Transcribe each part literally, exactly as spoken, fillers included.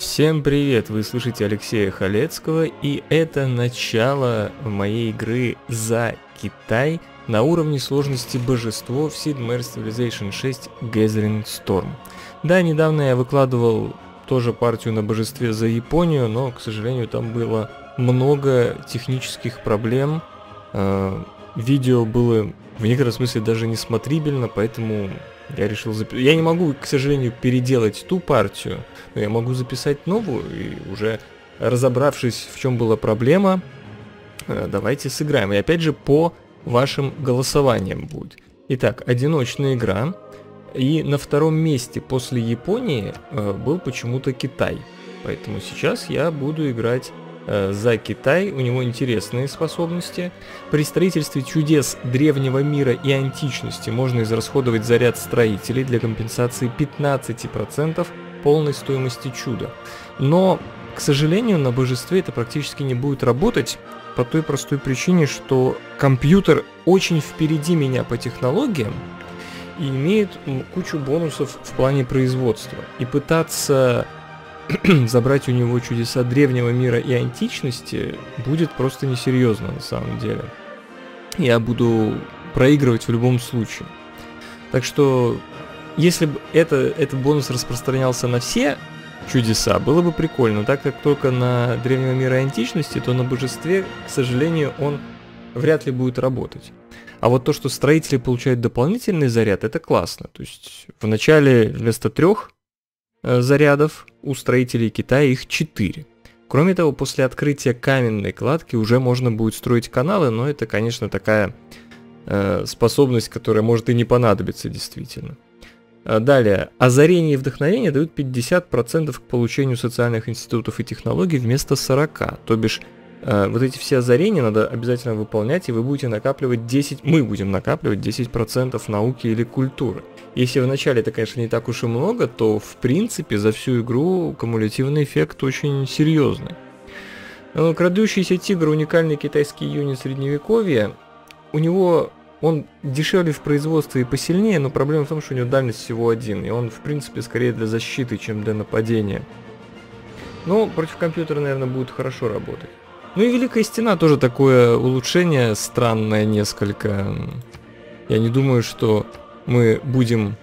Всем привет, вы слышите Алексея Халецкого, и это начало моей игры за Китай на уровне сложности божество в Sid Meier's Civilization шесть Gathering Storm. Да, недавно я выкладывал тоже партию на божестве за Японию, но, к сожалению, там было много технических проблем, видео было в некотором смысле даже несмотрибельно, поэтому... Я решил записать. Я не могу, к сожалению, переделать ту партию, но я могу записать новую, и уже разобравшись, в чем была проблема, давайте сыграем. И опять же, по вашим голосованиям будет. Итак, одиночная игра. И на втором месте после Японии был почему-то Китай. Поэтому сейчас я буду играть за Китай, у него интересные способности. При строительстве чудес древнего мира и античности можно израсходовать заряд строителей для компенсации пятнадцати процентов полной стоимости чуда. Но, к сожалению, на божестве это практически не будет работать по той простой причине, что компьютер очень впереди меня по технологиям и имеет кучу бонусов в плане производства. И пытаться... забрать у него чудеса древнего мира и античности будет просто несерьезно на самом деле. Я буду проигрывать в любом случае. Так что, если бы это, этот бонус распространялся на все чудеса, было бы прикольно. Так как только на древнего мира и античности, то на божестве, к сожалению, он вряд ли будет работать. А вот то, что строители получают дополнительный заряд, это классно. То есть в начале вместо трех зарядов у строителей Китая их четыре. Кроме того, после открытия каменной кладки уже можно будет строить каналы, но это, конечно, такая э, способность, которая может и не понадобиться действительно. Далее. Озарение и вдохновение дают пятьдесят процентов к получению социальных институтов и технологий вместо сорока процентов. То бишь, э, вот эти все озарения надо обязательно выполнять, и вы будете накапливать десять процентов, мы будем накапливать десять процентов науки или культуры. Если в начале это, конечно, не так уж и много, то, в принципе, за всю игру кумулятивный эффект очень серьезный. Крадущийся тигр – уникальный китайский юнит средневековья. У него он дешевле в производстве и посильнее, но проблема в том, что у него дальность всего один, и он, в принципе, скорее для защиты, чем для нападения. Но против компьютера, наверное, будет хорошо работать. Ну и Великая стена тоже такое улучшение странное несколько. Я не думаю, что... мы будем...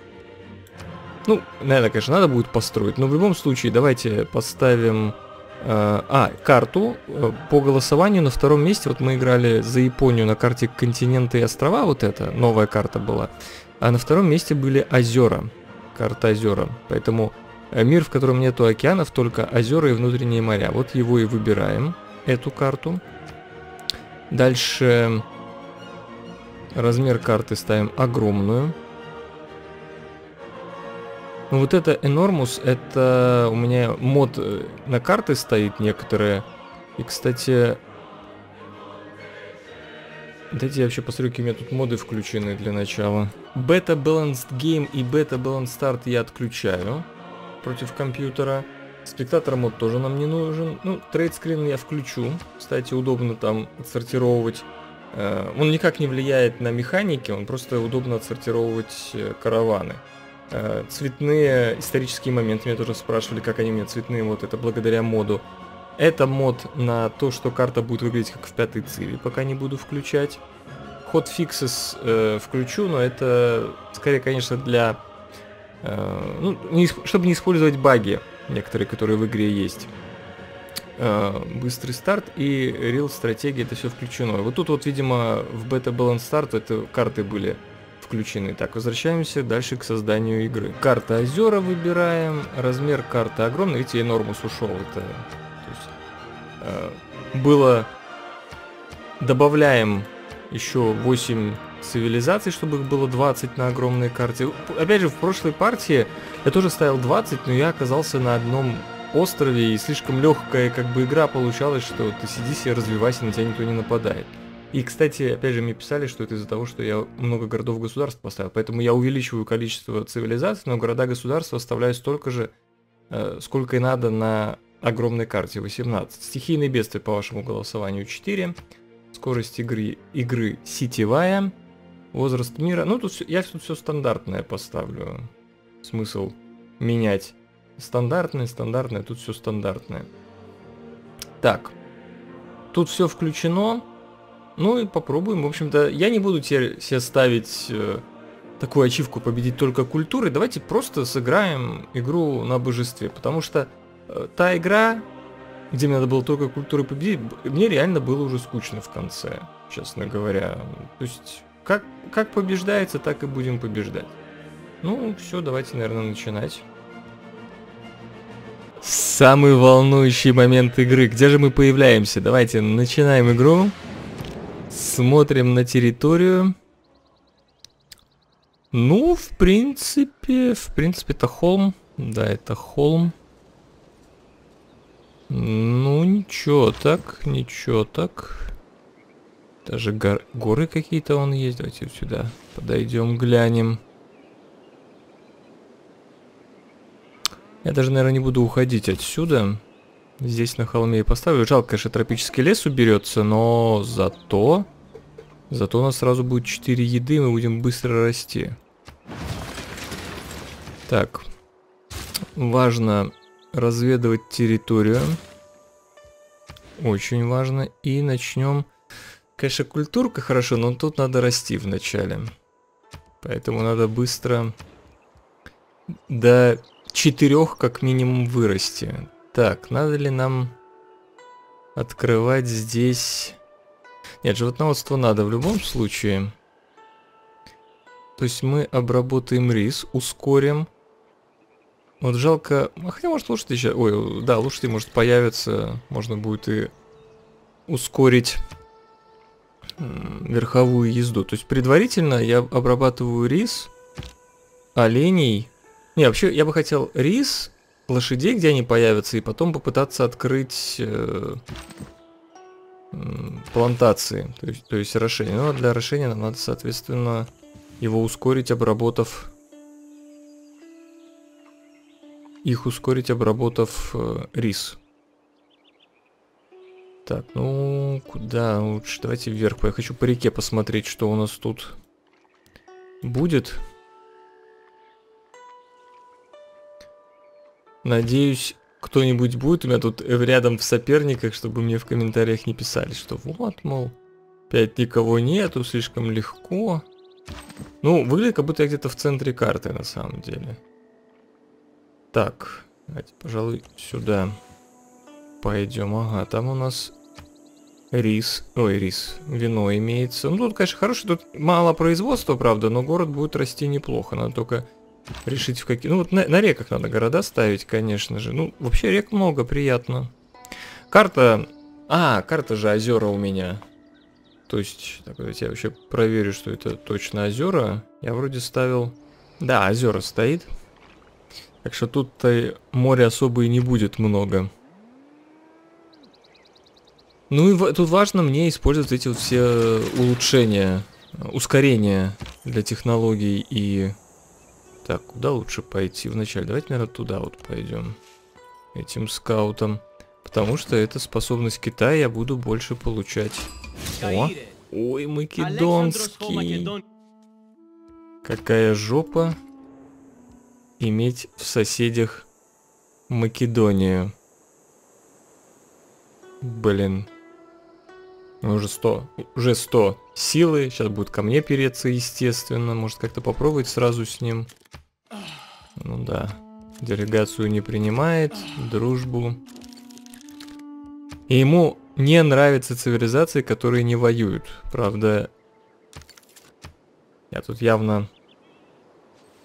Ну, наверное, конечно, надо будет построить, но в любом случае давайте поставим... Э, а, карту. По голосованию на втором месте, вот мы играли за Японию на карте континенты и острова, вот эта новая карта была, а на втором месте были озера, карта озера. Поэтому мир, в котором нету океанов, только озера и внутренние моря. Вот его и выбираем, эту карту. Дальше размер карты ставим огромную. Ну вот это Enormous, это у меня мод на карты стоит некоторые. И, кстати, дайте я вообще посмотрю, какие у меня тут моды включены для начала. Beta Balanced Game и Beta Balanced Start я отключаю против компьютера. Спектатор мод тоже нам не нужен. Ну, Trade Screen я включу. Кстати, удобно там отсортировывать. Он никак не влияет на механики, он просто удобно отсортировывать караваны. Цветные исторические моменты, меня тоже спрашивали, как они у меня цветные, вот это благодаря моду. Это мод на то, что карта будет выглядеть как в пятой циве, пока не буду включать. Hotfixes э, включу, но это скорее, конечно, для... Э, ну, не, чтобы не использовать баги, некоторые, которые в игре есть. Э, быстрый старт и Real стратегия, это все включено. Вот тут вот, видимо, в Beta Balance Start это карты были включены. Так, возвращаемся дальше к созданию игры. Карта озера выбираем, размер карты огромный, видите, Enormous ушел. Это, то есть, э, было... Добавляем еще восемь цивилизаций, чтобы их было двадцать на огромной карте. Опять же, в прошлой партии я тоже ставил двадцать, но я оказался на одном острове, и слишком легкая как бы игра получалась, что ты сиди себе, развивайся, на тебя никто не нападает. И, кстати, опять же, мне писали, что это из-за того, что я много городов-государств поставил. Поэтому я увеличиваю количество цивилизаций, но города-государства оставляю столько же, сколько и надо на огромной карте, восемнадцать. Стихийные бедствия по вашему голосованию четыре. Скорость игры, игры сетевая. Возраст мира. Ну, тут все, я тут все стандартное поставлю. Смысл менять. Стандартные, стандартные, тут все стандартное. Так. Тут все включено. Ну и попробуем, в общем-то. Я не буду теперь себе ставить э, такую ачивку победить только культуры. Давайте просто сыграем игру на божестве. Потому что э, та игра, где мне надо было только культуры победить, мне реально было уже скучно в конце, честно говоря. То есть, как, как побеждается, так и будем побеждать. Ну, все, давайте, наверное, начинать. Самый волнующий момент игры. Где же мы появляемся? Давайте начинаем игру. Смотрим на территорию. Ну, в принципе... В принципе, это холм. Да, это холм. Ну, ничего так, ничего так. Даже гор... горы какие-то вон есть. Давайте вот сюда подойдем, глянем. Я даже, наверное, не буду уходить отсюда. Здесь на холме и поставлю. Жалко, конечно, тропический лес уберется, но зато... Зато у нас сразу будет четыре еды, мы будем быстро расти. Так. Важно разведывать территорию. Очень важно. И начнем... Конечно, культурка хорошо, но тут надо расти вначале. Поэтому надо быстро... до... четырех как минимум вырасти. Так, надо ли нам открывать здесь... Нет, животноводство надо в любом случае. То есть мы обработаем рис, ускорим. Вот жалко... А хотя, может, лошади сейчас... Ой, да, лошади, может, появятся. Можно будет и ускорить верховую езду. То есть предварительно я обрабатываю рис, оленей... Не, вообще, я бы хотел рис, лошадей, где они появятся, и потом попытаться открыть э, э, плантации, то есть, то есть орошение. Но для орошения нам надо, соответственно, его ускорить, обработав... Их ускорить, обработав э, рис. Так, ну, куда лучше? Давайте вверх. Я хочу по реке посмотреть, что у нас тут будет. Надеюсь, кто-нибудь будет у меня тут рядом в соперниках, чтобы мне в комментариях не писали, что вот, мол, опять никого нету, слишком легко. Ну, выглядит, как будто я где-то в центре карты, на самом деле. Так, давайте, пожалуй, сюда пойдем. Ага, там у нас рис, ой, рис, вино имеется. Ну, тут, конечно, хорошо, тут мало производства, правда, но город будет расти неплохо, надо только... Решить в какие... Ну, вот на, на реках надо города ставить, конечно же. Ну, вообще рек много, приятно. Карта... А, карта же озера у меня. То есть... Так, давайте я вообще проверю, что это точно озера. Я вроде ставил... Да, озера стоит. Так что тут-то моря особо и не будет много. Ну и в... тут важно мне использовать эти вот все улучшения, ускорения для технологий и... Так, куда лучше пойти вначале? Давайте, наверное, туда вот пойдем. Этим скаутом. Потому что это способность Китая, я буду больше получать. О! Ой, македонский! Какая жопа иметь в соседях Македонию. Блин. Уже сто. Уже сто силы. Сейчас будет ко мне переться, естественно. Может, как-то попробовать сразу с ним. Ну да. Делегацию не принимает. Дружбу. И ему не нравятся цивилизации, которые не воюют. Правда. Я тут явно...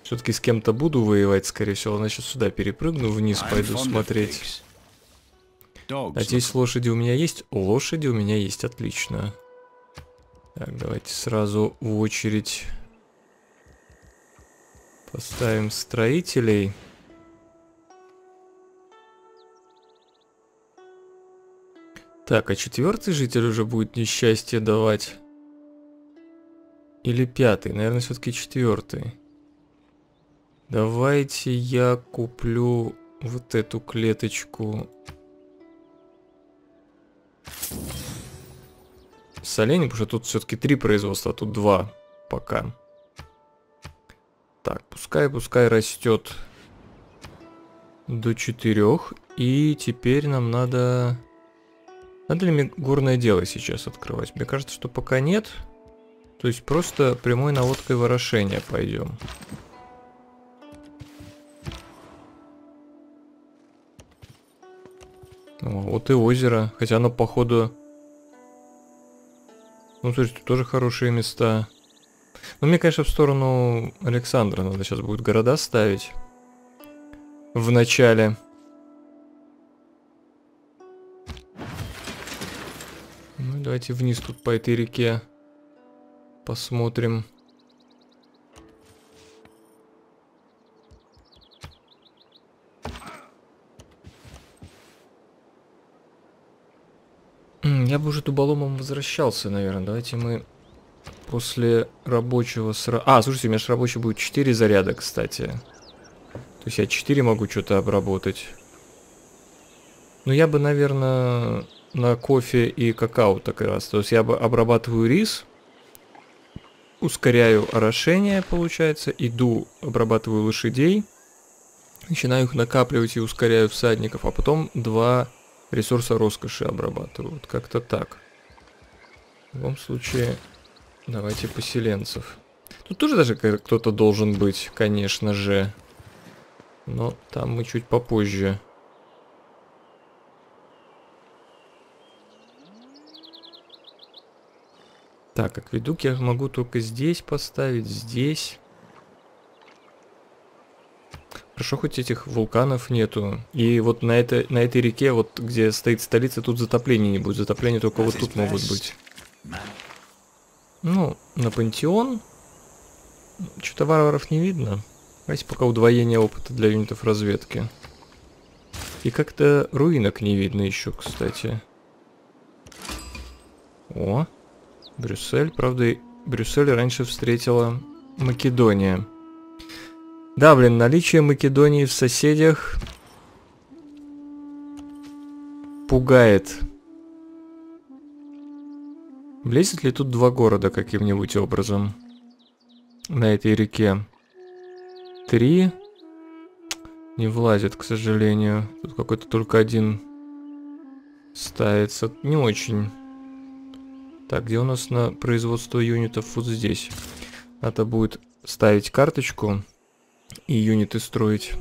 Все-таки с кем-то буду воевать, скорее всего. Значит, сюда перепрыгну, вниз пойду смотреть. Надеюсь, лошади у меня есть? Лошади у меня есть, отлично. Так, давайте сразу в очередь поставим строителей. Так, а четвертый житель уже будет несчастье давать? Или пятый? Наверное, все-таки четвертый. Давайте я куплю вот эту клеточку. С оленем, потому что тут все-таки три производства, а тут два пока. Так, пускай, пускай растет. до четырех. И теперь нам надо... Надо ли мне горное дело сейчас открывать? Мне кажется, что пока нет. То есть просто прямой наводкой ворошения пойдем. О, вот и озеро. Хотя оно, походу... Ну, слушайте, тут тоже хорошие места. Ну, мне, конечно, в сторону Александра надо сейчас будет города ставить. В начале. Ну, давайте вниз тут по этой реке посмотрим. Я бы уже дуболомом возвращался, наверное. Давайте мы после рабочего сразу... А, слушайте, у меня же рабочий будет четыре заряда, кстати. То есть я четыре могу что-то обработать. Ну, я бы, наверное, на кофе и какао так раз. То есть я бы обрабатываю рис, ускоряю орошение, получается, иду, обрабатываю лошадей, начинаю их накапливать и ускоряю всадников, а потом два... ресурса роскоши обрабатывают. Как-то так. В любом случае, давайте поселенцев. Тут тоже даже кто-то должен быть, конечно же. Но там мы чуть попозже. Так, акведук я могу только здесь поставить, здесь. Хорошо, хоть этих вулканов нету. И вот на, это, на этой реке, вот где стоит столица, тут затопления не будет. Затопления только вот тут могут быть. Ну, на пантеон. Что-то варваров не видно. Давайте пока удвоение опыта для юнитов разведки. И как-то руинок не видно еще, кстати. О, Брюссель. Правда, Брюссель раньше встретила Македония. Да, блин, наличие Македонии в соседях пугает. Влезет ли тут два города каким-нибудь образом на этой реке? Три. Не влазит, к сожалению. Тут какой-то только один ставится. Не очень. Так, где у нас на производство юнитов? Вот здесь. Надо будет ставить карточку. И юниты строить.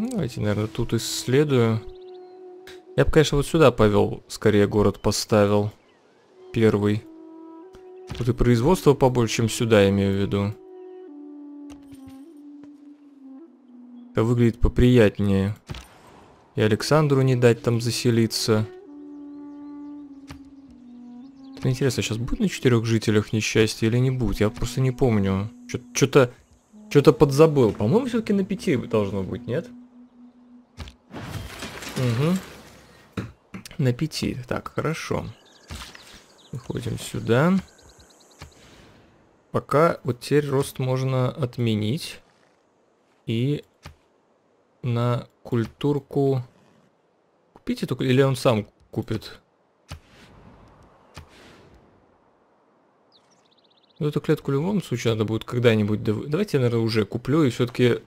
Ну, давайте, наверное, тут исследую. Я бы, конечно, вот сюда повел. Скорее город поставил. Первый. Тут и производство побольше, чем сюда, имею в виду. Выглядит поприятнее. И Александру не дать там заселиться. Интересно, сейчас будет на четырех жителях несчастье или не будет? Я просто не помню. Что-то что-то подзабыл. По-моему, все-таки на пяти должно быть, нет? Угу. На пяти. Так, хорошо. Выходим сюда. Пока вот теперь рост можно отменить. И... на культурку купить эту, или он сам купит? Ну, эту клетку в любом случае надо будет когда-нибудь... Дов... Давайте я, наверное, уже куплю, и все-таки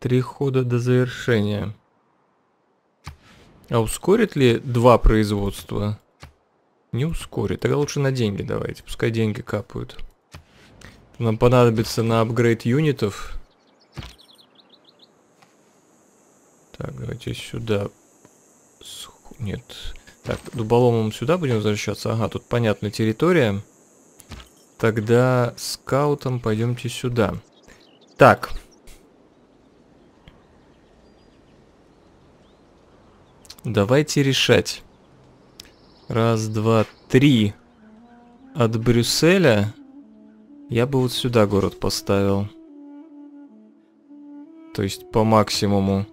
три хода до завершения. А ускорит ли два производства? Не ускорит. Тогда лучше на деньги давайте, пускай деньги капают. Нам понадобится на апгрейд юнитов... Так, давайте сюда... Нет. Так, дуболомом сюда будем возвращаться. Ага, тут понятна территория. Тогда скаутом пойдемте сюда. Так. Давайте решать. Раз, два, три. От Брюсселя я бы вот сюда город поставил. То есть по максимуму.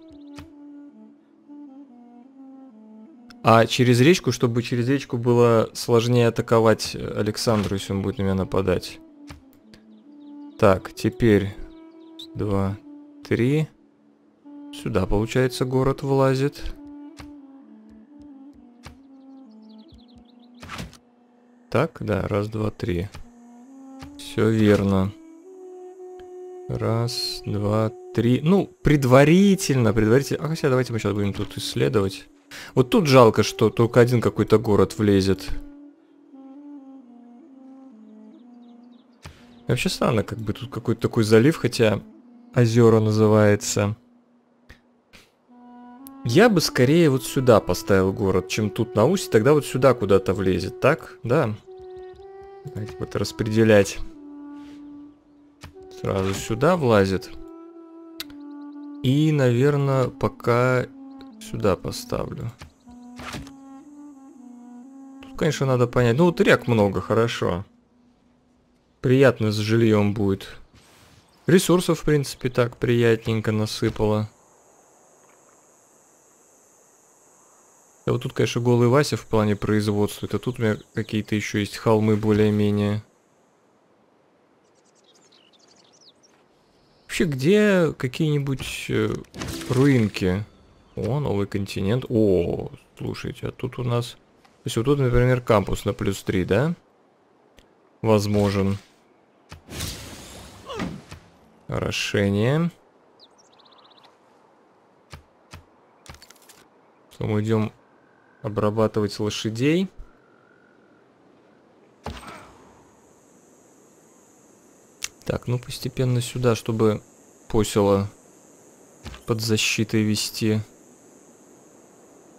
А через речку, чтобы через речку было сложнее атаковать Александру, если он будет на меня нападать. Так, теперь... Два, три. Сюда, получается, город влазит. Так, да, раз, два, три. Все верно. Раз, два, три. Ну, предварительно, предварительно. А хотя давайте мы сейчас будем тут исследовать. Вот тут жалко, что только один какой-то город влезет. И вообще странно, как бы тут какой-то такой залив, хотя озера называется. Я бы скорее вот сюда поставил город, чем тут на устье, тогда вот сюда куда-то влезет, так? Да. Давайте вот распределять. Сразу сюда влазит. И, наверное, пока сюда поставлю. Тут, конечно, надо понять. Ну, вот рек много, хорошо. Приятно с жильем будет. Ресурсов, в принципе, так приятненько насыпало. А вот тут, конечно, голый Вася в плане производства. А тут у меня какие-то еще есть холмы более-менее. Вообще, где какие-нибудь руинки? О, новый континент. О, слушайте, а тут у нас... То есть вот тут, например, кампус на плюс три, да? Возможен. Орошение. Что мы идем... обрабатывать лошадей. Так, ну постепенно сюда, чтобы посело под защитой вести.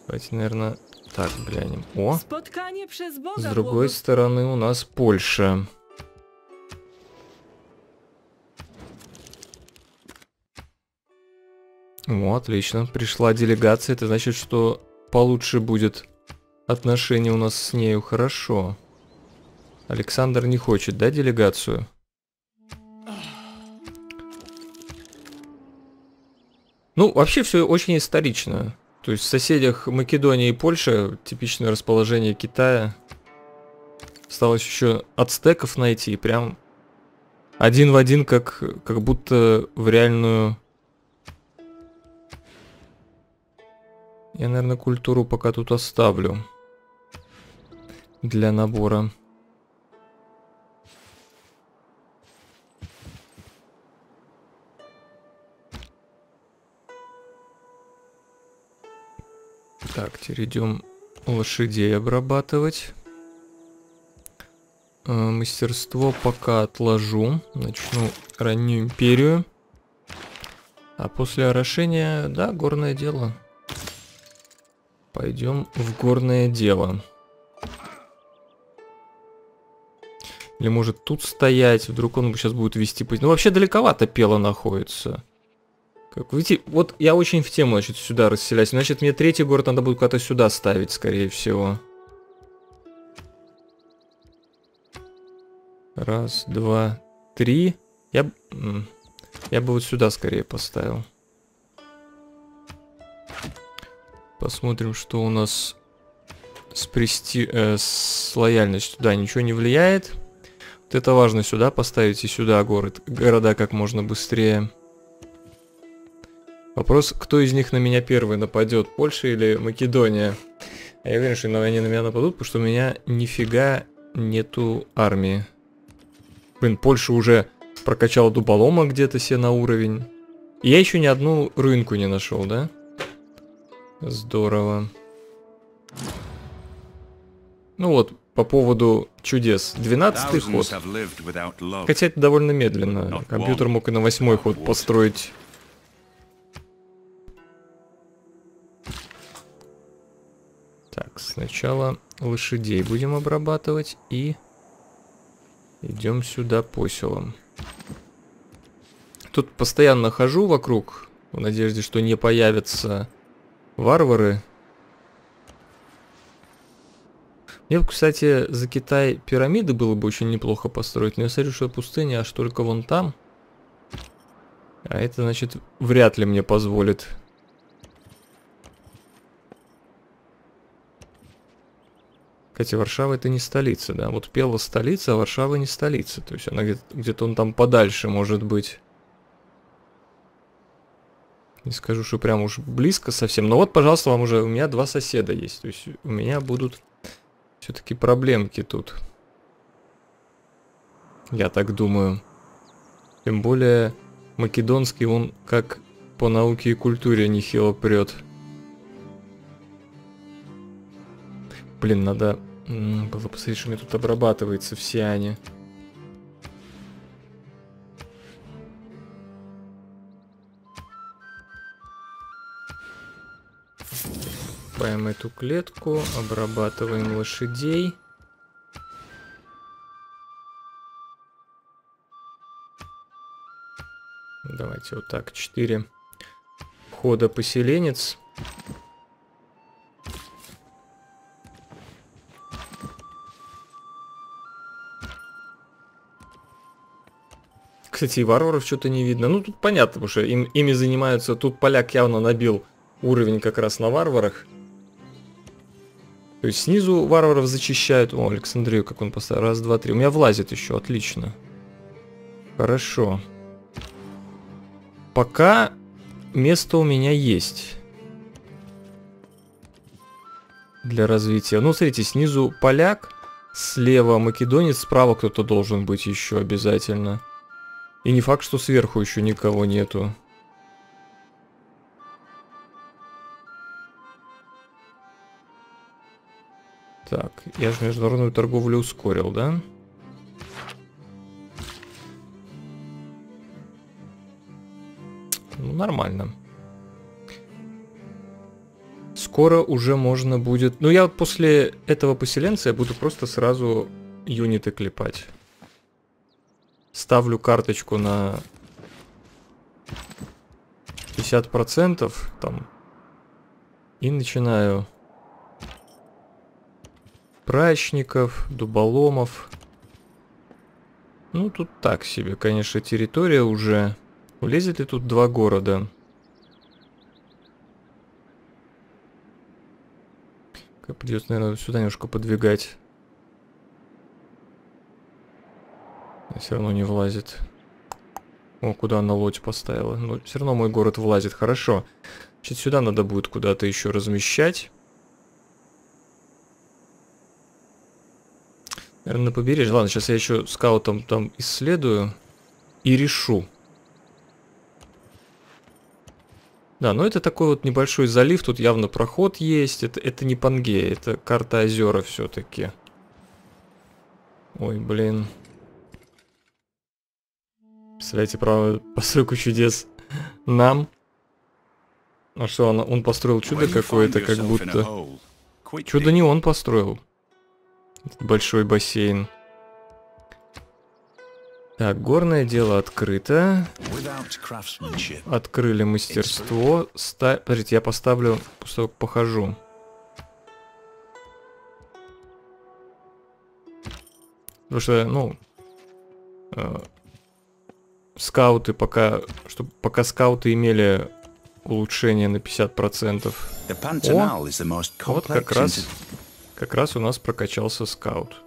Давайте, наверное, так глянем. О, с другой стороны у нас Польша. О, отлично, пришла делегация. Это значит, что... получше будет отношение у нас с нею, хорошо. Александр не хочет, да, делегацию? Ну, вообще все очень исторично. То есть в соседях Македония и Польша, типичное расположение Китая. Осталось еще ацтеков найти, прям один в один, как, как будто в реальную... Я, наверное, культуру пока тут оставлю для набора. Так, теперь идем лошадей обрабатывать. Мастерство пока отложу. Начну раннюю империю. А после орошения, да, горное дело. Пойдем в горное дело. Или может тут стоять, вдруг он сейчас будет вести путь. Ну вообще далековато Пела находится. Как видите, вот я очень в тему, значит, сюда расселяюсь. Значит, мне третий город надо будет куда-то сюда ставить, скорее всего. Раз, два, три. Я, я бы вот сюда скорее поставил. Посмотрим, что у нас с, прести... э, с лояльностью. Да, ничего не влияет. Вот это важно сюда поставить и сюда город, города как можно быстрее. Вопрос, кто из них на меня первый нападет, Польша или Македония? Я уверен, что они на меня нападут, потому что у меня нифига нету армии. Блин, Польша уже прокачала дуболома где-то себе на уровень. И я еще ни одну руинку не нашел, да? Здорово. Ну вот, по поводу чудес. двенадцатый ход. Хотя это довольно медленно. Компьютер мог и на восьмой ход построить. Так, сначала лошадей будем обрабатывать и идем сюда поселом. Тут постоянно хожу вокруг, в надежде, что не появится... варвары. Мне бы, кстати, за Китай пирамиды было бы очень неплохо построить. Но я смотрю, что пустыня аж только вон там. А это, значит, вряд ли мне позволит. Кстати, Варшава это не столица, да? Вот Пела столица, а Варшава не столица. То есть она где-то, где-то он там подальше может быть. Не скажу, что прям уж близко совсем. Но вот, пожалуйста, вам уже... У меня два соседа есть. То есть у меня будут все-таки проблемки тут. Я так думаю. Тем более, македонский он как по науке и культуре нехило прет. Блин, надо было посмотреть, что у меня тут обрабатывается в Сиане. Покупаем эту клетку, обрабатываем лошадей. Давайте вот так, четыре хода поселенец. Кстати, и варваров что-то не видно. Ну, тут понятно, потому что им, ими занимаются. Тут поляк явно набил уровень как раз на варварах. То есть снизу варваров зачищают. О, Александрию, как он поставил. Раз, два, три. У меня влазит еще, отлично. Хорошо. Пока место у меня есть для развития. Ну, смотрите, снизу поляк, слева македонец, справа кто-то должен быть еще обязательно. И не факт, что сверху еще никого нету. Так, я же международную торговлю ускорил, да? Ну, нормально. Скоро уже можно будет... Ну, я после этого поселенца я буду просто сразу юниты клепать. Ставлю карточку на пятьдесят процентов там. И начинаю... Прачников, дуболомов. Ну, тут так себе, конечно, территория уже. Влезет ли тут два города? Как придется, наверное, сюда немножко подвигать. Но все равно не влазит. О, куда она лодь поставила? Но все равно мой город влазит, хорошо. Значит, сюда надо будет куда-то еще размещать. Наверное, на побережье. Ладно, сейчас я еще скаутом там исследую и решу. Да, но это такой вот небольшой залив, тут явно проход есть. Это, это не Пангея, это карта озера все-таки. Ой, блин. Представляете, право, постройку чудес нам. А что, он, он построил чудо какое-то, как будто... Чудо не он построил. Большой бассейн. Так, горное дело открыто. Открыли мастерство. Ста... Подождите, я поставлю, кусок похожу. Потому что, ну... Э, скауты пока... Чтобы пока скауты имели улучшение на пятьдесят процентов. О, вот как раз... Как раз у нас прокачался скаут.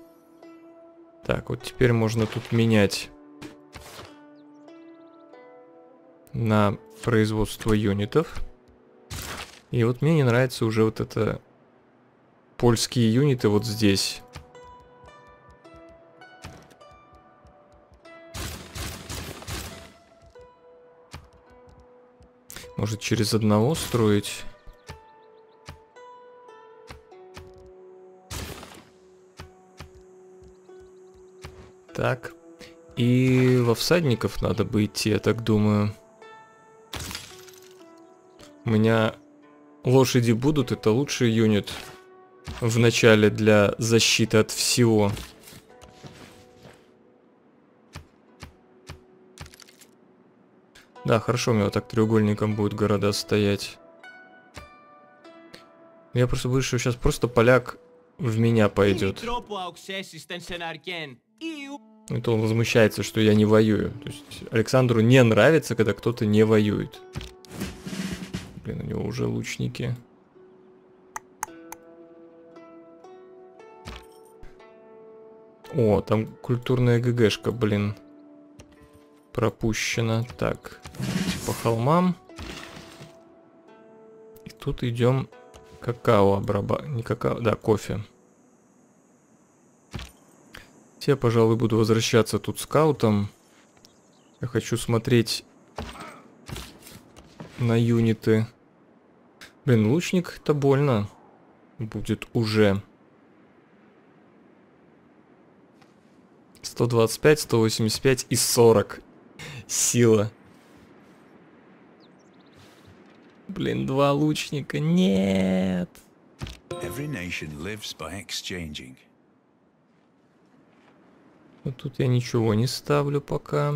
Так, вот теперь можно тут менять на производство юнитов. И вот мне не нравится уже вот это польские юниты вот здесь. Может, через одного строить? Так, и во всадников надо бы идти, я так думаю. У меня лошади будут, это лучший юнит в начале для защиты от всего. Да, хорошо, у меня вот так треугольником будут города стоять. Я просто боюсь, что сейчас просто поляк в меня пойдет. Это он возмущается, что я не воюю. То есть Александру не нравится, когда кто-то не воюет. Блин, у него уже лучники. О, там культурная ГГшка, блин. Пропущена. Так, по холмам. И тут идем какао обрабатывать. Не какао, да, кофе. Я, пожалуй, буду возвращаться тут скаутом. Я хочу смотреть на юниты. Блин, лучник-то больно будет уже. сто двадцать пять, сто восемьдесят пять и сорок. Сила. Блин, два лучника. Нет. Но тут я ничего не ставлю пока.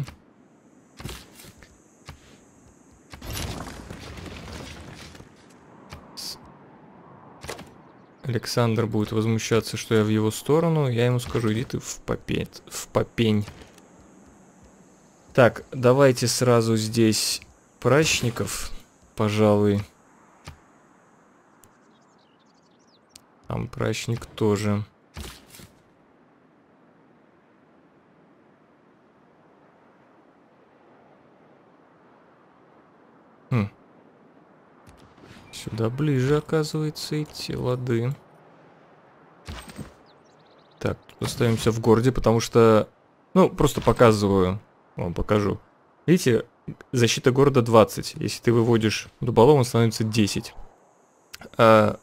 Александр будет возмущаться, что я в его сторону. Я ему скажу, иди ты в попень. В попень. Так, давайте сразу здесь прачников, пожалуй. Там прачник тоже. Хм. Сюда ближе, оказывается, идти. Лады. Так, остаемся в городе, потому что... Ну, просто показываю. Вам покажу. Видите, защита города двадцать. Если ты выводишь дуболом, он становится десять. А...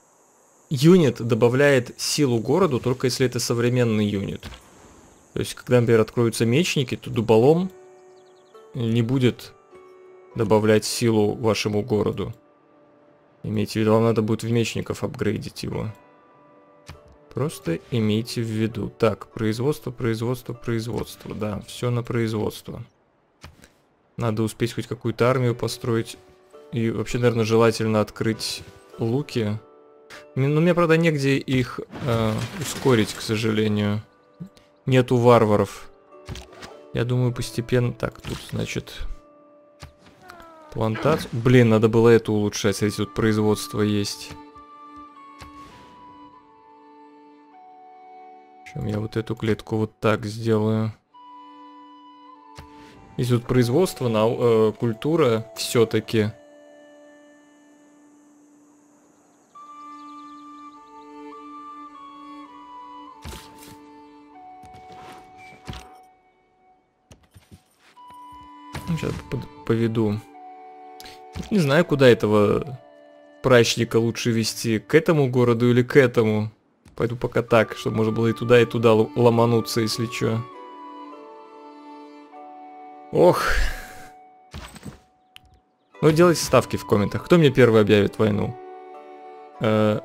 Юнит добавляет силу городу, только если это современный юнит. То есть, когда, например, откроются мечники, то дуболом не будет добавлять силу вашему городу. Имейте в виду, вам надо будет в мечников апгрейдить его. Просто имейте в виду. Так, производство, производство, производство. Да, все на производство. Надо успеть хоть какую-то армию построить. И вообще, наверное, желательно открыть луки. Но мне, правда, негде их э, ускорить, к сожалению. Нету варваров. Я думаю, постепенно... Так, тут, значит... Плантация... Блин, надо было это улучшать, если тут производство есть. Причем я вот эту клетку вот так сделаю. Если тут производство, нау... э, культура все-таки... Сейчас поведу. Не знаю, куда этого прачника лучше вести. К этому городу или к этому. Пойду пока так, чтобы можно было и туда, и туда ломануться, если чё. Ох. Ну, делайте ставки в комментах. Кто мне первый объявит войну? Э-э-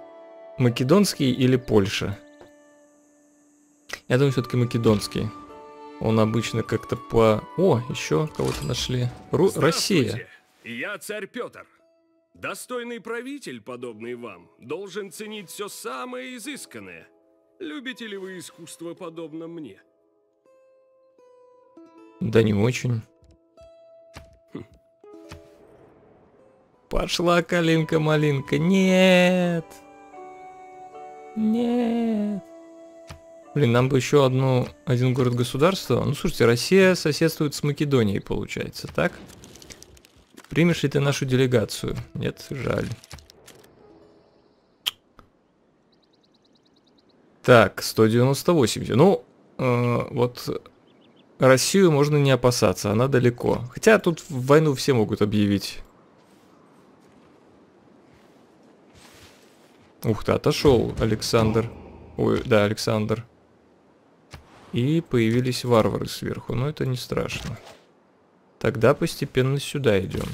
Македонский или Польша? Я думаю, все-таки македонский. Он обычно как-то по... О, еще кого-то нашли. Ру... Россия. Я царь Петр. Достойный правитель, подобный вам, должен ценить все самое изысканное. Любите ли вы искусство, подобно мне? Да не очень. Хм. Пошла калинка-малинка. Нет. Нет. Блин, нам бы еще одну, один город-государство. Ну, слушайте, Россия соседствует с Македонией, получается, так? Примешь ли ты нашу делегацию? Нет, жаль. Так, сто девяносто восемь. Ну, э, вот Россию можно не опасаться, она далеко. Хотя тут войну все могут объявить. Ух ты, отошел Александр. Ой, да, Александр. И появились варвары сверху, но это не страшно. Тогда постепенно сюда идем.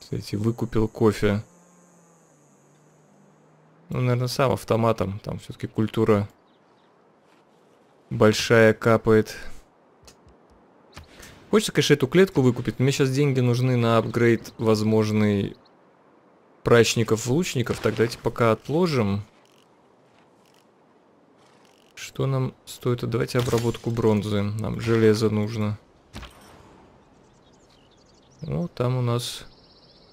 Кстати, выкупил кофе. Ну, наверное, сам автоматом. Там все-таки культура большая капает. Хочется, конечно, эту клетку выкупить. Мне сейчас деньги нужны на апгрейд возможный прачников-лучников. Так, давайте пока отложим. Что нам стоит? Давайте обработку бронзы. Нам железо нужно. Ну, там у нас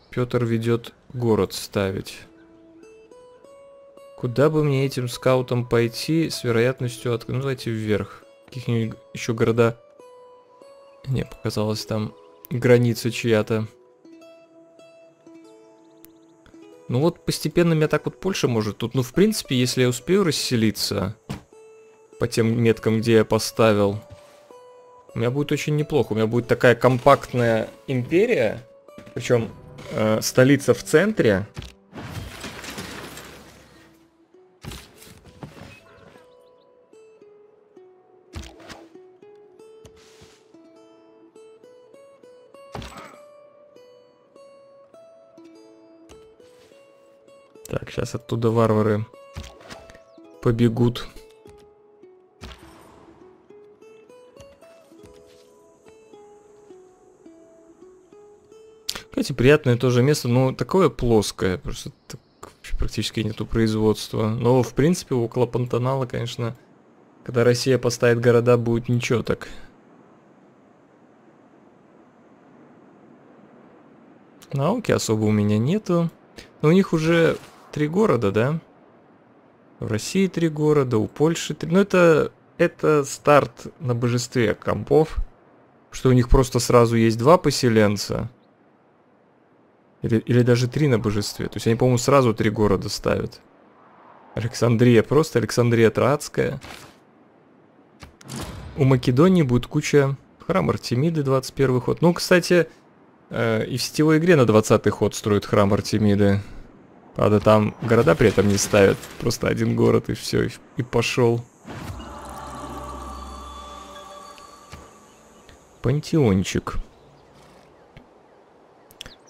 Петр ведет город ставить. Куда бы мне этим скаутом пойти с вероятностью от... Ну, давайте вверх. Каких-нибудь еще города... Не, показалось, там граница чья-то. Ну вот постепенно меня так вот Польша может тут. Ну в принципе, если я успею расселиться по тем меткам, где я поставил, у меня будет очень неплохо. У меня будет такая компактная империя. Причем э, столица в центре. Так, сейчас оттуда варвары побегут. Кстати, приятное тоже место, но такое плоское, просто так, практически нету производства. Но, в принципе, около Пантанала, конечно, когда Россия поставит города, будет ничего так. Науки особо у меня нету. Но у них уже... Три города, да? В России три города, у Польши три... Ну это, это старт на божестве компов. Что у них просто сразу есть два поселенца. Или, или даже три на божестве. То есть они, по-моему, сразу три города ставят. Александрия просто, Александрия Троадская. У Македонии будет куча... Храм Артемиды, двадцать первый ход. Ну, кстати, э, и в сетевой игре на двадцатый ход строят храм Артемиды. Правда, там города при этом не ставят. Просто один город, и все, и пошел. Пантеончик.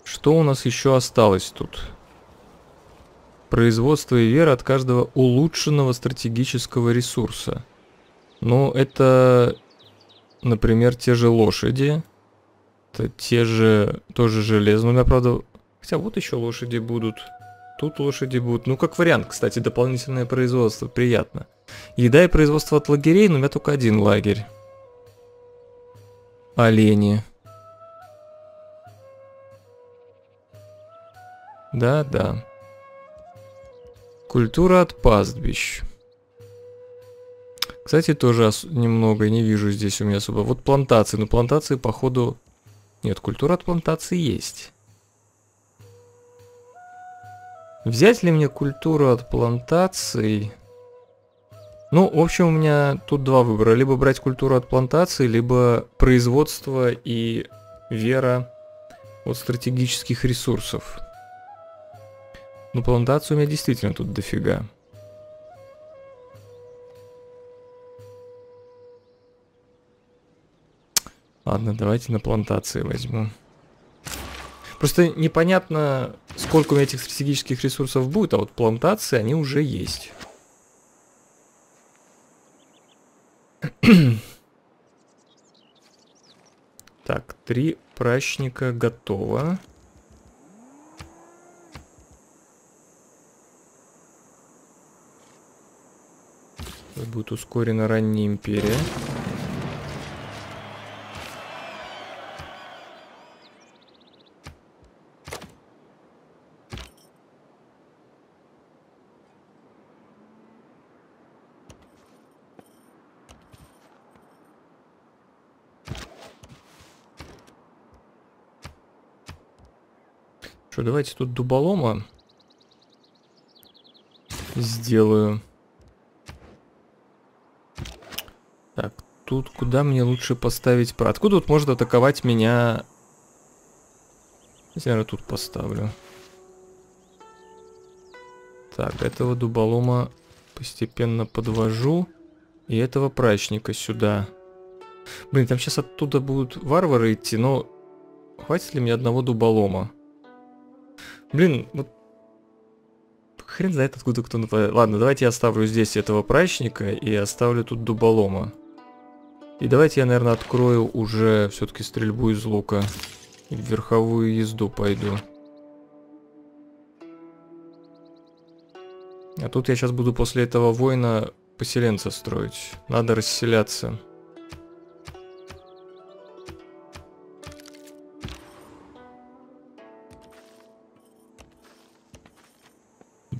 Что у нас еще осталось тут? Производство и вера от каждого улучшенного стратегического ресурса. Ну, это, например, те же лошади. Это те же... Тоже железо. Но у меня, правда... Хотя вот еще лошади будут... Тут лошади будут. Ну, как вариант, кстати, дополнительное производство. Приятно. Еда и производство от лагерей, но у меня только один лагерь. Олени. Да, да. Культура от пастбищ. Кстати, тоже немного не вижу здесь у меня особо. Вот плантации. Но плантации, походу... Нет, культура от плантации есть. Взять ли мне культуру от плантаций? Ну, в общем, у меня тут два выбора. Либо брать культуру от плантаций, либо производство и вера от стратегических ресурсов. Но плантацию у меня действительно тут дофига. Ладно, давайте на плантации возьму. Просто непонятно, сколько у меня этих стратегических ресурсов будет, а вот плантации они уже есть. Так, три прачника готово. Сейчас будет ускорена ранняя империя. Что, давайте тут дуболома сделаю. Так, тут куда мне лучше поставить... Откуда тут может атаковать меня? Я, наверное, тут поставлю. Так, этого дуболома постепенно подвожу. И этого прачника сюда. Блин, там сейчас оттуда будут варвары идти, но... Хватит ли мне одного дуболома? Блин, вот хрен знает, откуда кто нападает. Ладно, давайте я оставлю здесь этого прачника и оставлю тут дуболома. И давайте я, наверное, открою уже все-таки стрельбу из лука. И в верховую езду пойду. А тут я сейчас буду после этого воина поселенца строить. Надо расселяться.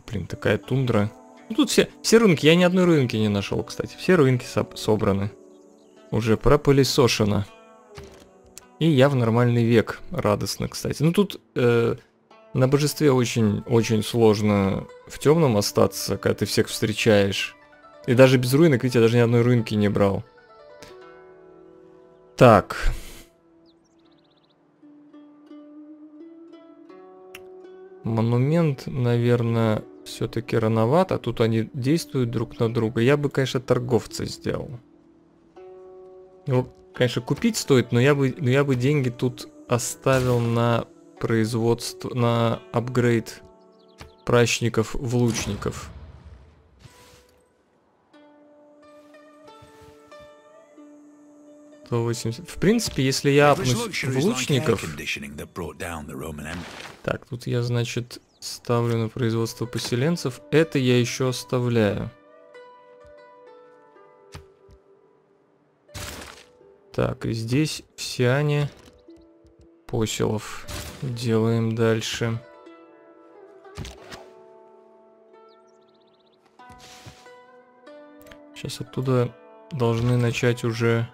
Блин, такая тундра. Ну, тут все, все рынки, я ни одной рынки не нашел, кстати. Все рынки собраны. Уже пропылесошено. И я в нормальный век. Радостно, кстати. Ну, тут э, На божестве очень-очень сложно в темном остаться, когда ты всех встречаешь. И даже без руинок, видите, я даже ни одной руинки не брал. Так. Монумент, наверное, все-таки рановато. Тут они действуют друг на друга. Я бы, конечно, торговца сделал. Его, конечно, купить стоит, но я бы, но я бы деньги тут оставил на производство, на апгрейд пращников в лучников. сто восемьдесят. В принципе, если я апнусь в лучников... Так, тут я, значит, ставлю на производство поселенцев. Это я еще оставляю. Так, и здесь в Сиане поселов делаем дальше. Сейчас оттуда должны начать уже...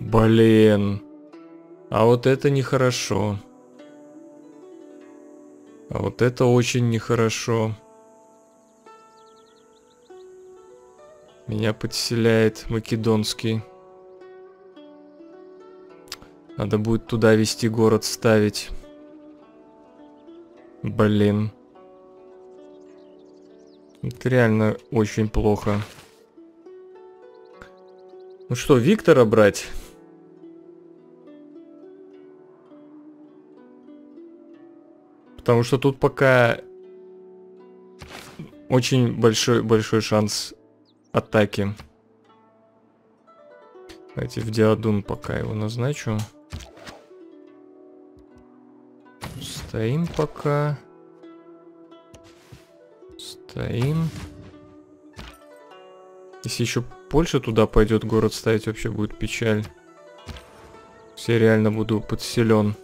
Блин, а вот это нехорошо. А вот это очень нехорошо. Меня подселяет македонский. Надо будет туда вести город ставить. Блин. Это реально очень плохо. Ну что, Виктора брать? Потому что тут пока очень большой, большой шанс атаки. Давайте в Дяодун пока его назначу. Стоим пока. Стоим. Если еще Польша туда пойдет город ставить, вообще будет печаль. Все реально буду подселен.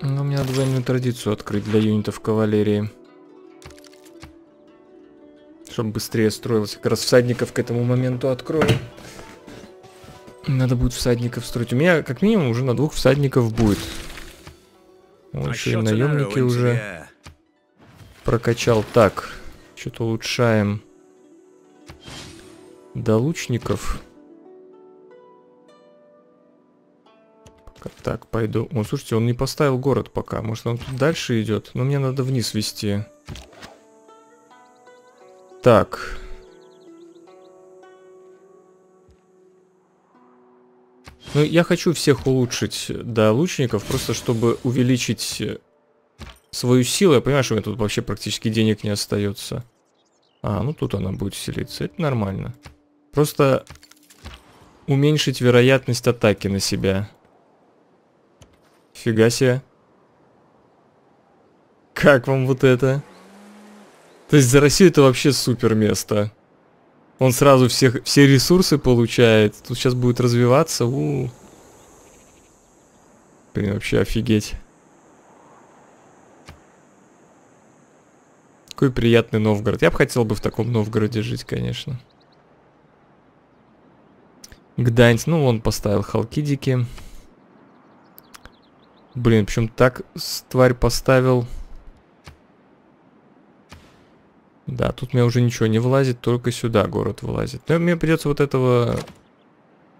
Но мне надо двойную традицию открыть для юнитов кавалерии. Чтобы быстрее строилось. Как раз всадников к этому моменту открою. Надо будет всадников строить. У меня как минимум уже на двух всадников будет. Вот еще и наемники уже прокачал. Так, что-то улучшаем. До лучников. Пока так, пойду. О, слушайте, он не поставил город пока. Может, он тут дальше идет? Но мне надо вниз вести. Так. Ну, я хочу всех улучшить до лучников, просто чтобы увеличить свою силу. Я понимаю, что у меня тут вообще практически денег не остается. А, ну тут она будет селиться. Это нормально. Просто уменьшить вероятность атаки на себя. Фига себе. Как вам вот это? То есть за Россию это вообще супер место. Он сразу всех, все ресурсы получает. Тут сейчас будет развиваться. У-у-у. Блин, вообще офигеть. Какой приятный Новгород. Я бы хотел бы в таком Новгороде жить, конечно. Гданьск. Ну, он поставил Халкидики. Блин, причем так тварь поставил... Да, тут у меня уже ничего не влазит, только сюда город влазит. Но мне придется вот этого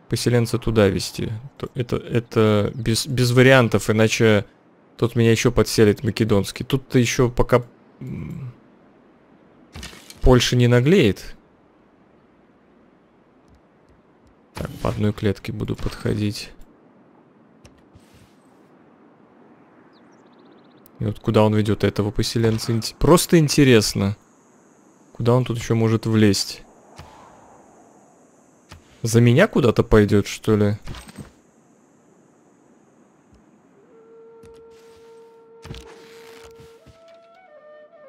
поселенца туда везти. Это, это без, без вариантов, иначе тот меня еще подселит македонский. Тут-то еще пока Польша не наглеет. Так, по одной клетке буду подходить. И вот куда он ведет этого поселенца? Просто интересно. Куда он тут еще может влезть? За меня куда-то пойдет, что ли?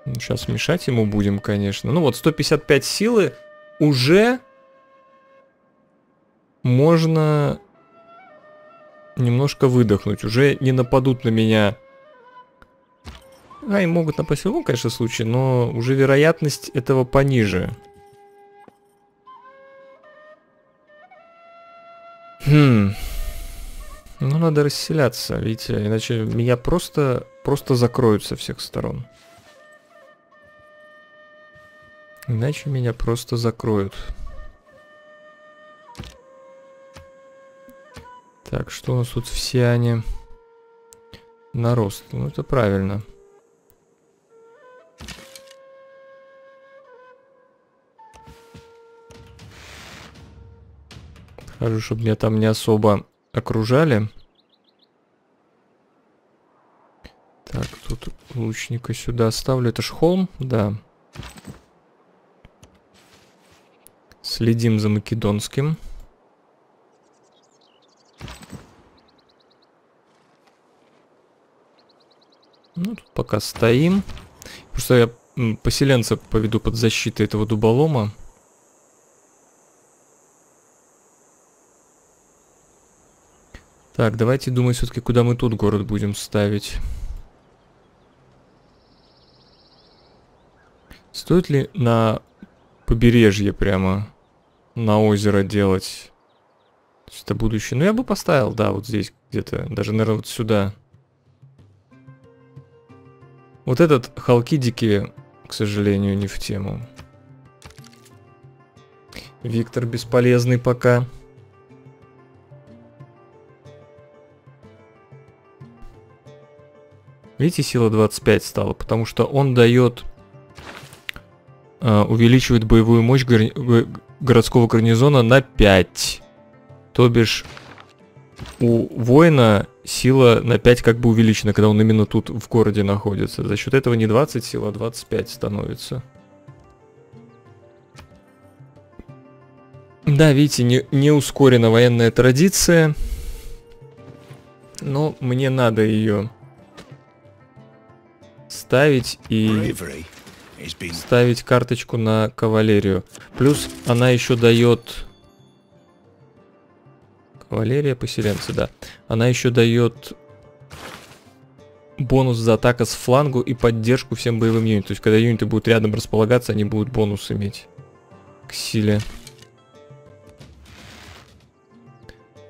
Сейчас мешать ему будем, конечно. Ну вот, сто пятьдесят пять силы уже можно немножко выдохнуть. Уже не нападут на меня. А, и могут напасть в любом, конечно, случае, но уже вероятность этого пониже. Хм. Ну, надо расселяться, видите, иначе меня просто, просто закроют со всех сторон. Иначе меня просто закроют. Так, что у нас тут в Сиане? Нарост. Ну, это правильно. Хожу, чтобы меня там не особо окружали. Так, тут лучника сюда оставлю. Это ж холм? Да. Следим за македонским. Ну, тут пока стоим. Просто я поселенца поведу под защитой этого дуболома. Так, давайте думать все-таки, куда мы тут город будем ставить. Стоит ли на побережье прямо на озеро делать? То есть это будущее. Ну, я бы поставил, да, вот здесь где-то. Даже, наверное, вот сюда. Вот этот Халкидики, к сожалению, не в тему. Виктор бесполезный пока. Видите, сила двадцать пять стала, потому что он дает, э, увеличивает боевую мощь горни городского гарнизона на пять. То бишь, у воина сила на пять как бы увеличена, когда он именно тут в городе находится. За счет этого не двадцать сил, а двадцать пять становится. Да, видите, не, не ускорена военная традиция, но мне надо ее ставить и ставить карточку на кавалерию. Плюс она еще дает... Кавалерия, поселенцы, да. Она еще дает бонус за атаку с флангу и поддержку всем боевым юнитам. То есть, когда юниты будут рядом располагаться, они будут бонус иметь к силе.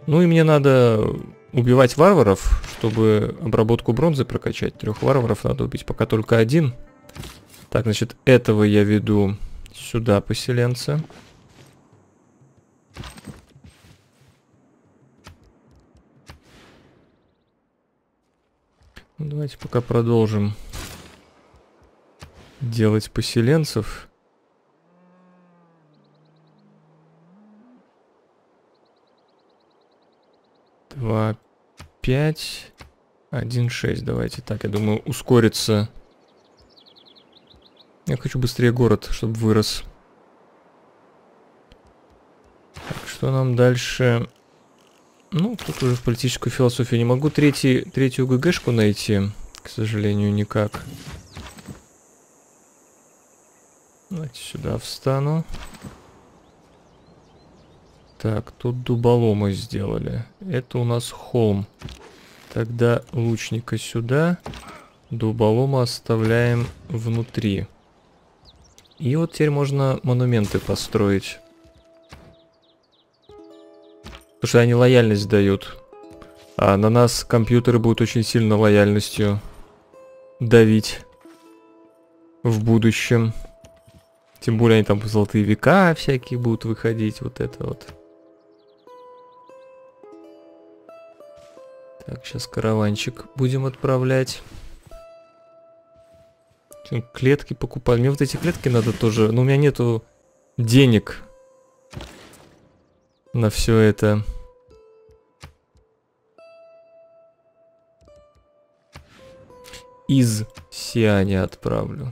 Ну и мне надо убивать варваров, чтобы обработку бронзы прокачать. Трех варваров надо убить, пока только один. Так, значит, этого я веду сюда поселенца. Давайте пока продолжим делать поселенцев. Два, пять, один, шесть. Давайте так, я думаю, ускорится. Я хочу быстрее город, чтобы вырос. Так, что нам дальше... Ну, тут уже в политическую философию не могу третий, третью ГГшку найти, к сожалению, никак. Давайте сюда встану. Так, тут дуболомы сделали. Это у нас холм. Тогда лучника сюда, дуболома оставляем внутри. И вот теперь можно монументы построить. Потому что они лояльность дают. А на нас компьютеры будут очень сильно лояльностью давить в будущем. Тем более они там золотые века всякие будут выходить. Вот это вот. Так, сейчас караванчик будем отправлять. Клетки покупали. Мне вот эти клетки надо тоже. Но у меня нету денег на все это. Из Сианя отправлю.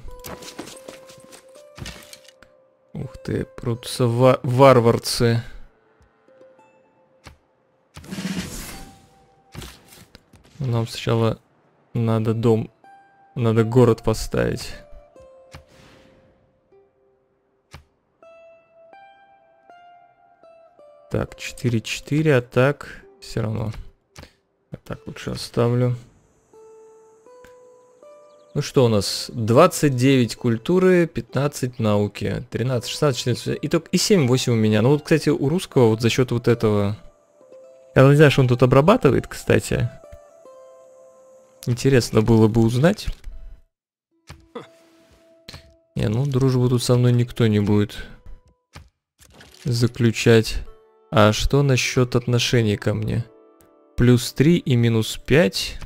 Ух ты, прутся ва варварцы. Нам сначала надо дом, надо город поставить. Так, четыре-четыре, а так все равно. Так, лучше оставлю. Ну что у нас? двадцать девять культуры, пятнадцать науки, тринадцать, шестнадцать, четырнадцать, и только и семь-восемь у меня. Ну вот, кстати, у русского вот за счет вот этого... Я не знаю, что он тут обрабатывает, кстати. Интересно было бы узнать. Не, ну дружбу тут со мной никто не будет заключать. А что насчет отношений ко мне? Плюс три и минус пять.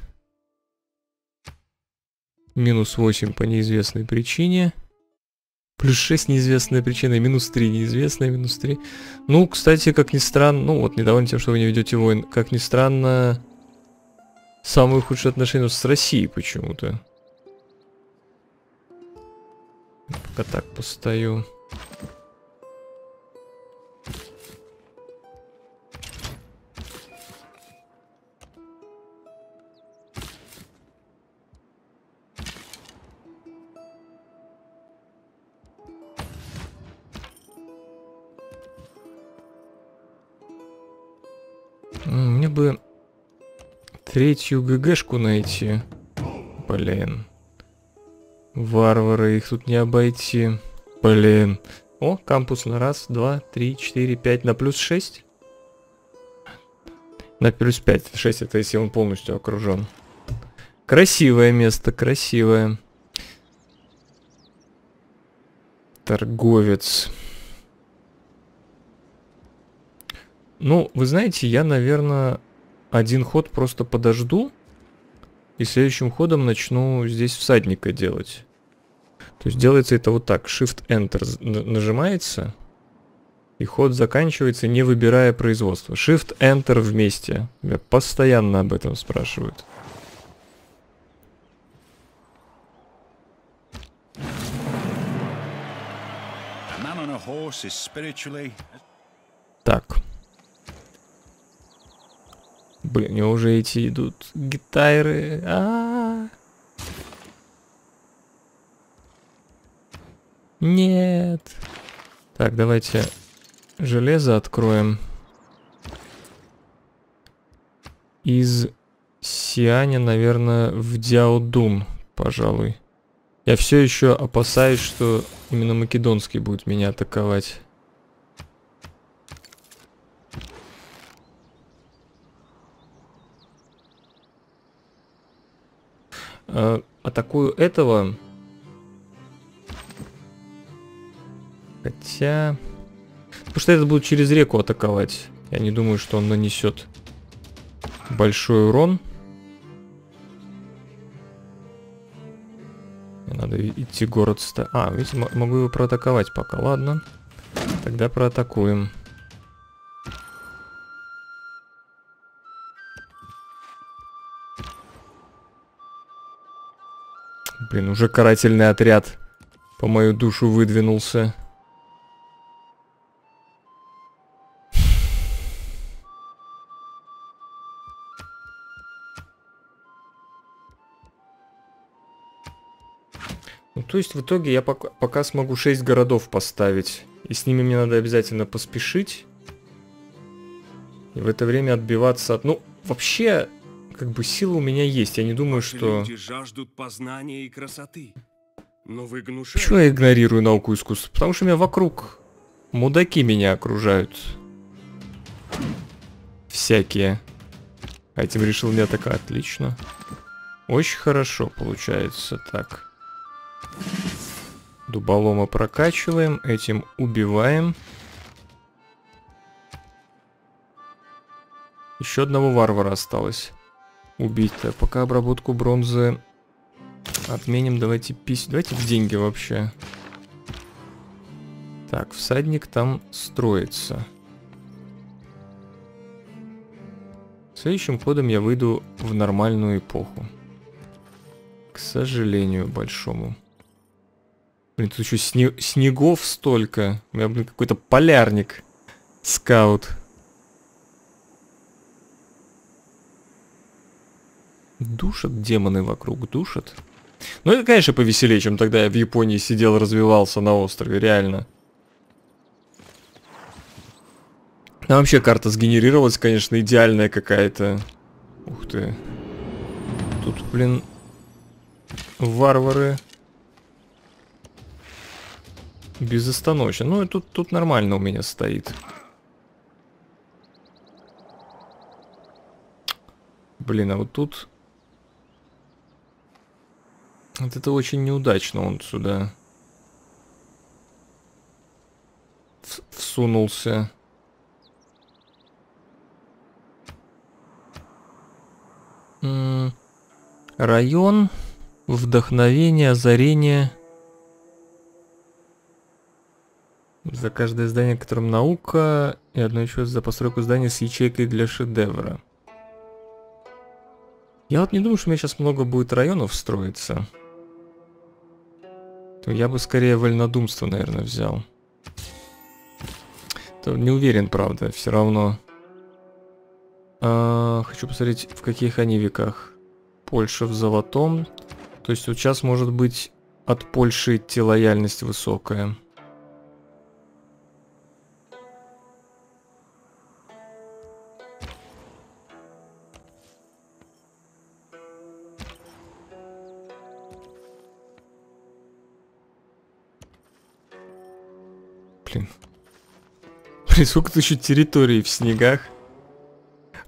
Минус восемь по неизвестной причине. Плюс шесть неизвестная причина, минус три неизвестная, минус три. Ну, кстати, как ни странно, ну вот, недовольны тем, что вы не ведете войн. Как ни странно, самые худшие отношения с Россией почему-то. Пока так постою. Мне бы третью ГГшку найти. Блин. Варвары, их тут не обойти. Блин. О, кампус на раз, два, три, четыре, пять, на плюс шесть. На плюс пять. шесть это если он полностью окружен. Красивое место, красивое. Торговец. Ну, вы знаете, я, наверное, один ход просто подожду. И следующим ходом начну здесь всадника делать. То есть делается это вот так. Shift-Enter нажимается. И ход заканчивается, не выбирая производство. Shift-Enter вместе. Меня постоянно об этом спрашивают. Так. Блин, у него уже эти идут гитары. А-а-а. Нет. Так, давайте железо откроем. Из Сианя, наверное, в Дяодун, пожалуй. Я все еще опасаюсь, что именно македонский будет меня атаковать. Атакую этого. Хотя... Потому что этот будет через реку атаковать. Я не думаю, что он нанесет большой урон. Мне надо идти город ста... А, видите, могу его проатаковать пока. Ладно. Тогда проатакуем. Блин, уже карательный отряд по мою душу выдвинулся. Ну, то есть в итоге я пока, пока смогу шесть городов поставить. И с ними мне надо обязательно поспешить. И в это время отбиваться от... Ну, вообще... Как бы сила у меня есть, я не думаю, что... Люди жаждут познания и красоты, но вы гнушаете... Почему я игнорирую науку и искусство? Потому что меня вокруг... Мудаки меня окружают. Всякие. А этим решил меня такая. Отлично. Очень хорошо получается. Так. Дуболома прокачиваем, этим убиваем. Еще одного варвара осталось. Убить-то. Пока обработку бронзы отменим. Давайте пись... Давайте в деньги вообще. Так, всадник там строится. Следующим ходом я выйду в нормальную эпоху. К сожалению, большому. Блин, тут еще сне... снегов столько. У меня, блин, какой-то полярник. Скаут. Душат демоны вокруг, душат. Ну это, конечно, повеселее, чем тогда я в Японии сидел, развивался на острове, реально. А вообще карта сгенерировалась, конечно, идеальная какая-то. Ух ты. Тут, блин, варвары безостановочно. Ну и тут, тут нормально у меня стоит. Блин, а вот тут... Вот это очень неудачно он сюда всунулся. М-м- район, вдохновение, озарение. За каждое здание, которым наука, и одно еще за постройку здания с ячейкой для шедевра. Я вот не думаю, что у меня сейчас много будет районов строиться. То я бы скорее вольнодумство, наверное, взял. То не уверен, правда, все равно. А, хочу посмотреть, в каких они веках. Польша в золотом. То есть вот сейчас может быть от Польши идти лояльность высокая. Блин. Блин, сколько тут еще территорий в снегах.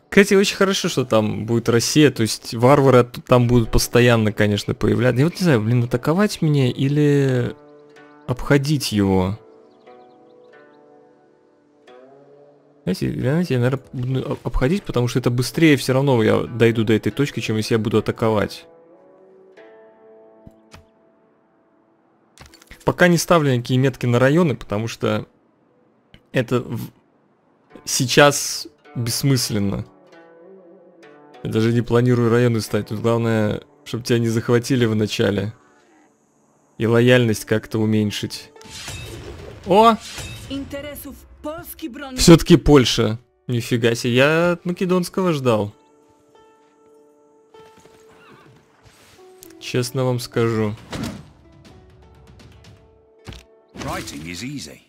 Кстати, очень хорошо, что там будет Россия, то есть варвары там будут постоянно, конечно, появляться. Я вот не знаю, блин, атаковать меня или обходить его. Знаете, знаете, я, наверное, буду обходить, потому что это быстрее все равно я дойду до этой точки, чем если я буду атаковать. Пока не ставлю никакие метки на районы, потому что это в... сейчас бессмысленно. Я даже не планирую районы ставить. Тут главное, чтобы тебя не захватили в начале. И лояльность как-то уменьшить. О! Все-таки Польша. Нифига себе, я от македонского ждал. Честно вам скажу. Writing is easy.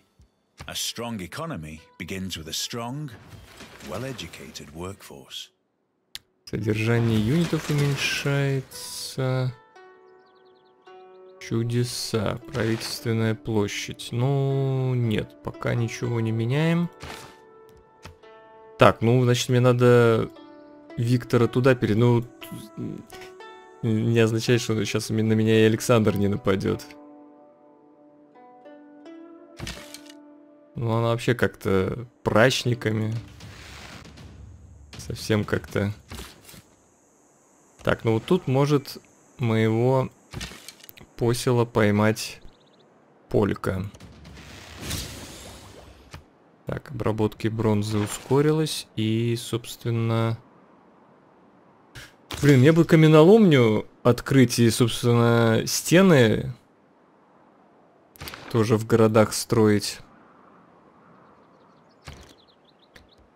A strong economy begins with a strong, well-educated workforce. Содержание юнитов уменьшается. Чудеса. Правительственная площадь. Ну, нет, пока ничего не меняем. Так, ну, значит, мне надо Виктора туда перед... Ну, не означает, что сейчас на меня и Александр не нападет. Ну, она вообще как-то прачниками. Совсем как-то... Так, ну вот тут может моего посела поймать полька. Так, обработки бронзы ускорилась. И, собственно... Блин, мне бы каменоломню открыть и, собственно, стены тоже в городах строить.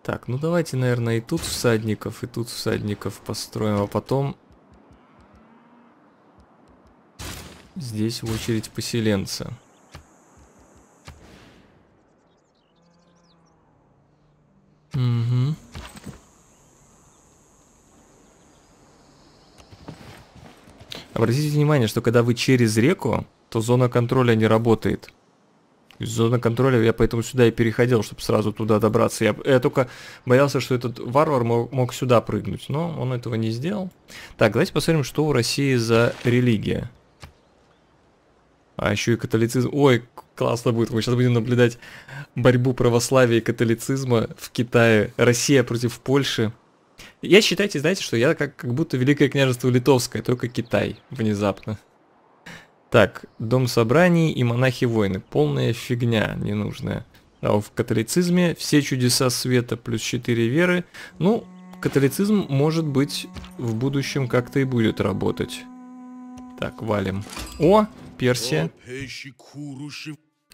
Так, ну давайте, наверное, и тут всадников, и тут всадников построим, а потом здесь в очередь поселенца. Угу. Обратите внимание, что когда вы через реку, то зона контроля не работает. Зона контроля, я поэтому сюда и переходил, чтобы сразу туда добраться. Я, я только боялся, что этот варвар мог, мог сюда прыгнуть, но он этого не сделал. Так, давайте посмотрим, что у России за религия. А еще и католицизм. Ой, классно будет. Мы сейчас будем наблюдать борьбу православия и католицизма в Китае. Россия против Польши. Я считайте, знаете, что я как, как будто Великое княжество Литовское, только Китай внезапно. Так, дом собраний и монахи-воины. Полная фигня ненужная. А в католицизме все чудеса света плюс четыре веры. Ну, католицизм, может быть, в будущем как-то и будет работать. Так, валим. О, Персия.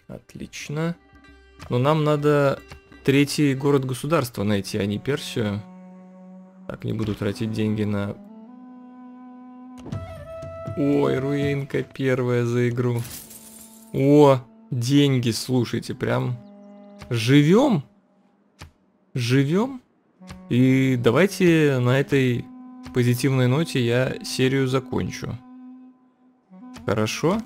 Отлично. Но нам надо третий город-государство найти, а не Персию. Так, не буду тратить деньги на... Ой, руинка первая за игру. О, деньги, слушайте, прям живем, живем. И давайте на этой позитивной ноте я серию закончу. Хорошо.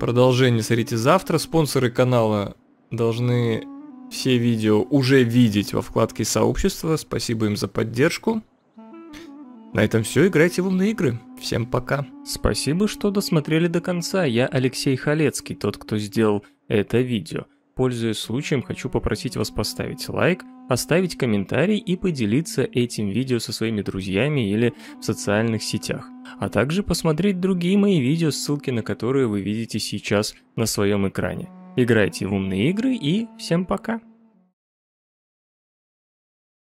Продолжение смотрите завтра. Спонсоры канала должны все видео уже видеть во вкладке сообщества. Спасибо им за поддержку. На этом все. Играйте в умные игры. Всем пока. Спасибо, что досмотрели до конца. Я Алексей Халецкий, тот, кто сделал это видео. Пользуясь случаем, хочу попросить вас поставить лайк, оставить комментарий и поделиться этим видео со своими друзьями или в социальных сетях. А также посмотреть другие мои видео, ссылки на которые вы видите сейчас на своем экране. Играйте в умные игры и всем пока!